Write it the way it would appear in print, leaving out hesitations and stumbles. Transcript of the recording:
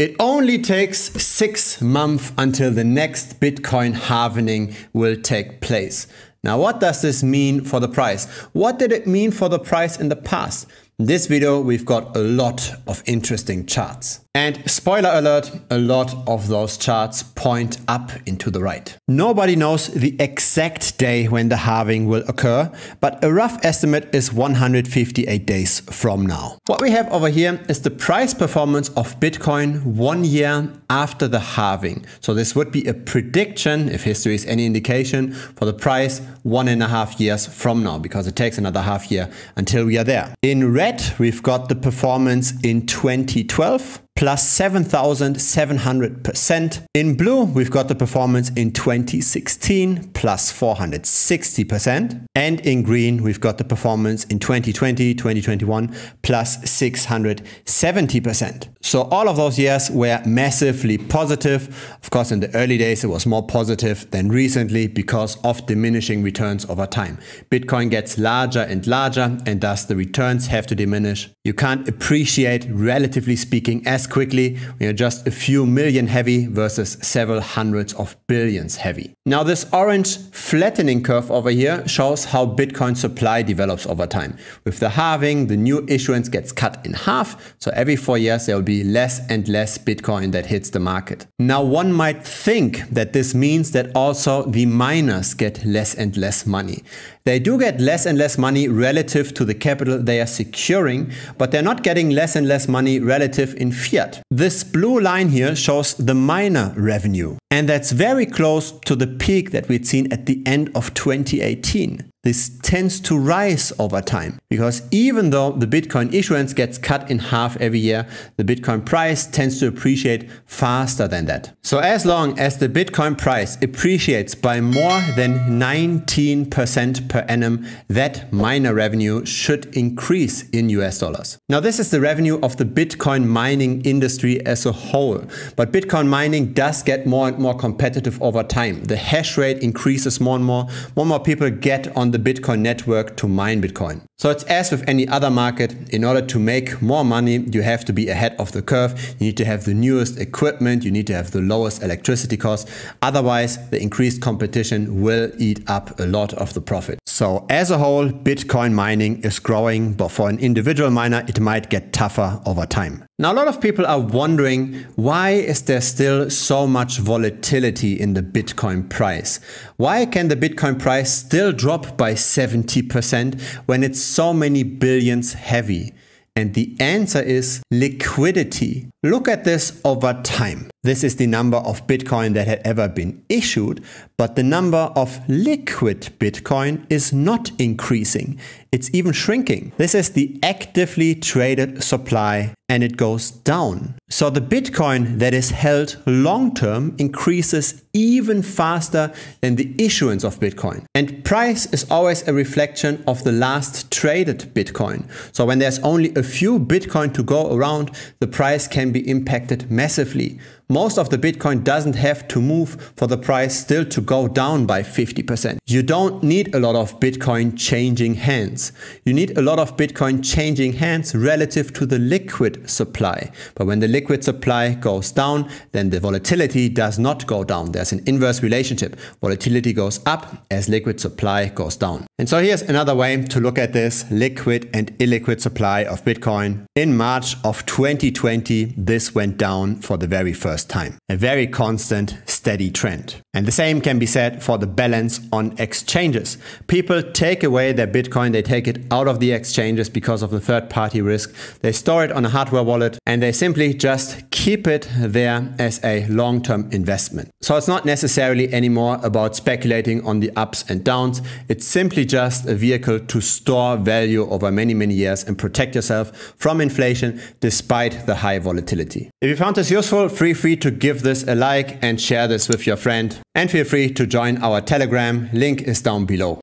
It only takes 6 months until the next Bitcoin halvening will take place. Now, what does this mean for the price? What did it mean for the price in the past? In this video, we've got a lot of interesting charts. And spoiler alert, a lot of those charts point up into the right. Nobody knows the exact day when the halving will occur, but a rough estimate is 158 days from now. What we have over here is the price performance of Bitcoin 1 year after the halving. So this would be a prediction, if history is any indication, for the price 1.5 years from now, because it takes another half year until we are there. In red, we've got the performance in 2012. Plus 7,700%. In blue, we've got the performance in 2016, plus 460%. And in green, we've got the performance in 2020, 2021, plus 670%. So all of those years were massively positive. Of course, in the early days, it was more positive than recently because of diminishing returns over time. Bitcoin gets larger and larger, and thus the returns have to diminish. You can't appreciate, relatively speaking, as quickly when you're just a few million heavy versus several hundreds of billions heavy. Now this orange flattening curve over here shows how Bitcoin supply develops over time. With the halving, the new issuance gets cut in half, so every 4 years there will be less and less Bitcoin that hits the market. Now one might think that this means that also the miners get less and less money. They do get less and less money relative to the capital they are securing, but they're not getting less and less money relative in fiat. This blue line here shows the miner revenue, and that's very close to the peak that we'd seen at the end of 2018. This tends to rise over time because even though the Bitcoin issuance gets cut in half every year, the Bitcoin price tends to appreciate faster than that. So as long as the Bitcoin price appreciates by more than 19% per annum, that miner revenue should increase in US dollars. Now this is the revenue of the Bitcoin mining industry as a whole, but Bitcoin mining does get more and more competitive over time. The hash rate increases more and more. More and more people get on the Bitcoin network to mine Bitcoin. So it's as with any other market, in order to make more money, you have to be ahead of the curve. You need to have the newest equipment, you need to have the lowest electricity costs. Otherwise, the increased competition will eat up a lot of the profit. So as a whole, Bitcoin mining is growing, but for an individual miner, it might get tougher over time. Now, a lot of people are wondering, why is there still so much volatility in the Bitcoin price? Why can the Bitcoin price still drop by 70% when it's so many billions heavy? And the answer is liquidity. Look at this over time. This is the number of Bitcoin that had ever been issued, but the number of liquid Bitcoin is not increasing. It's even shrinking. This is the actively traded supply and it goes down. So the Bitcoin that is held long-term increases even faster than the issuance of Bitcoin. And price is always a reflection of the last traded Bitcoin. So when there's only a few Bitcoin to go around, the price can be impacted massively. Most of the Bitcoin doesn't have to move for the price still to go down by 50%. You don't need a lot of Bitcoin changing hands. You need a lot of Bitcoin changing hands relative to the liquid supply. But when the liquid supply goes down, then the volatility does not go down. There's an inverse relationship. Volatility goes up as liquid supply goes down. And so here's another way to look at this liquid and illiquid supply of Bitcoin. In March of 2020, this went down for the very first time. A very constant, steady trend. And the same can be said for the balance on exchanges. People take away their Bitcoin, they take it out of the exchanges because of the third-party risk. They store it on a hardware wallet and they simply just keep it there as a long-term investment. So it's not necessarily anymore about speculating on the ups and downs. It's simply just a vehicle to store value over many, many years and protect yourself from inflation despite the high volatility. If you found this useful, feel free to give this a like and share this with your friend. And feel free to join our Telegram, link is down below.